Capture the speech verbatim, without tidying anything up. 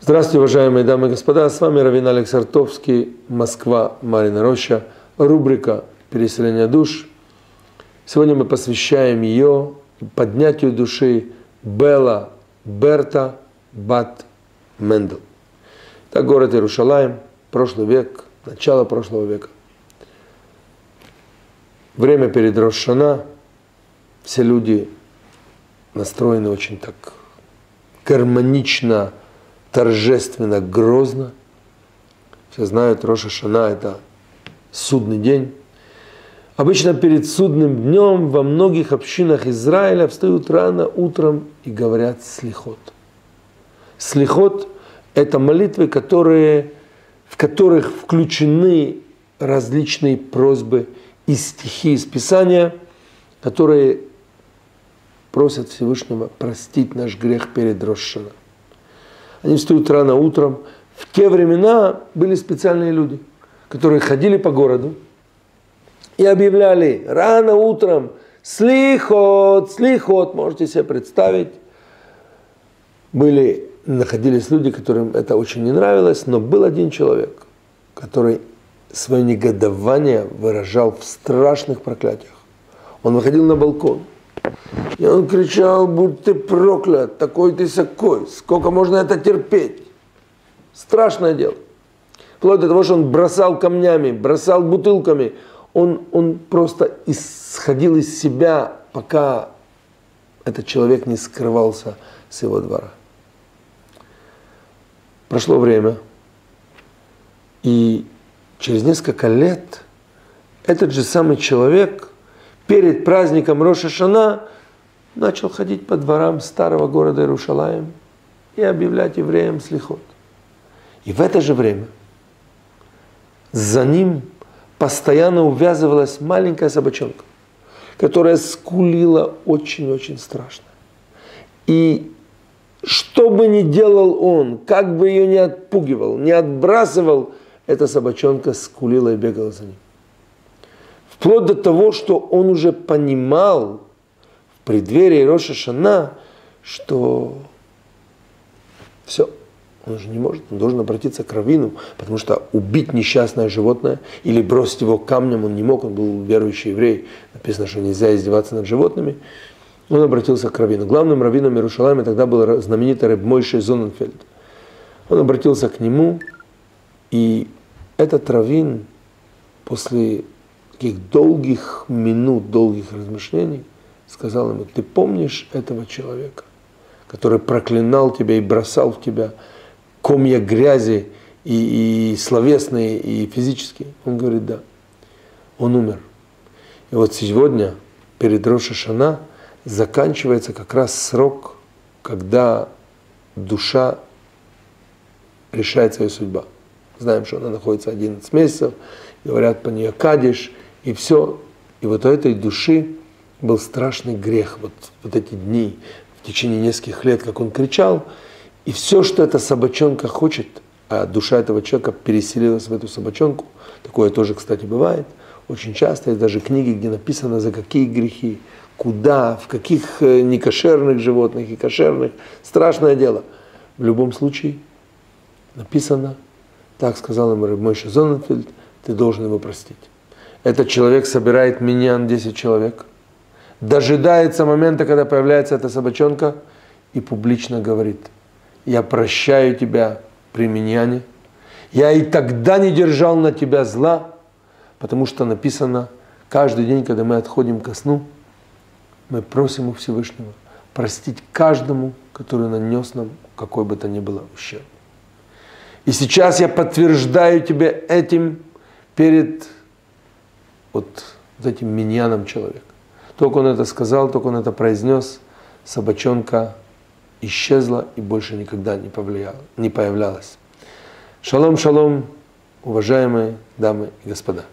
Здравствуйте, уважаемые дамы и господа, с вами Равин Алекс Артовский, Москва, Марина Роща, рубрика «Переселение душ». Сегодня мы посвящаем ее поднятию души Бела, Берта, Бат, Мендл. Это город Иерусалим, прошлый век, начало прошлого века. Время перед Рош ха-Шана, все люди настроены очень так гармонично, торжественно, грозно. Все знают, Рош ха-Шана – это судный день. Обычно перед судным днем во многих общинах Израиля встают рано утром и говорят слихот. Слихот – это молитвы, которые, в которых включены различные просьбы и стихи из Писания, которые просят Всевышнего простить наш грех перед Рош ха-Шана. Они встают рано утром. В те времена были специальные люди, которые ходили по городу и объявляли рано утром «Слихот! Слихот!» Можете себе представить. Были, находились люди, которым это очень не нравилось, но был один человек, который свое негодование выражал в страшных проклятиях. Он выходил на балкон. И он кричал, будь ты проклят, такой ты сякой, сколько можно это терпеть. Страшное дело. Вплоть до того, что он бросал камнями, бросал бутылками. Он, он просто исходил из себя, пока этот человек не скрывался с его двора. Прошло время, и через несколько лет этот же самый человек перед праздником Рош ха-Шана начал ходить по дворам старого города Иерушалаим и объявлять евреям слихот. И в это же время за ним постоянно увязывалась маленькая собачонка, которая скулила очень-очень страшно. И что бы ни делал он, как бы ее не отпугивал, не отбрасывал, эта собачонка скулила и бегала за ним. Вплоть до того, что он уже понимал в преддверии Рош ха-Шана, что все, он уже не может, он должен обратиться к раввину, потому что убить несчастное животное или бросить его камнем он не мог, он был верующий еврей, написано, что нельзя издеваться над животными. Он обратился к раввину. Главным раввином Иерушалайма тогда был знаменитый Рав Мойше Зонненфельд. Он обратился к нему, и этот раввин после таких долгих минут, долгих размышлений, сказал ему, ты помнишь этого человека, который проклинал тебя и бросал в тебя комья грязи, и, и словесные, и физические? Он говорит, да. Он умер. И вот сегодня, перед Рош ха-Шана, заканчивается как раз срок, когда душа решает свою судьбу. Знаем, что она находится одиннадцать месяцев, говорят по нее кадиш, и все. И вот у этой души был страшный грех. Вот, вот эти дни, в течение нескольких лет, как он кричал. И все, что эта собачонка хочет, а душа этого человека переселилась в эту собачонку. Такое тоже, кстати, бывает. Очень часто есть даже книги, где написано, за какие грехи, куда, в каких некошерных животных и кошерных. Страшное дело. В любом случае написано, так сказал им Рав Мойше Зонненфельд, ты должен его простить. Этот человек собирает миньян десять человек, дожидается момента, когда появляется эта собачонка, и публично говорит, я прощаю тебя при миньяне, я и тогда не держал на тебя зла, потому что написано, каждый день, когда мы отходим ко сну, мы просим у Всевышнего простить каждому, который нанес нам какой бы то ни было ущерб. И сейчас я подтверждаю тебе этим перед вот, вот этим миньяном человека. Только он это сказал, только он это произнес, собачонка исчезла и больше никогда не, повлияла, не появлялась. Шалом, шалом, уважаемые дамы и господа.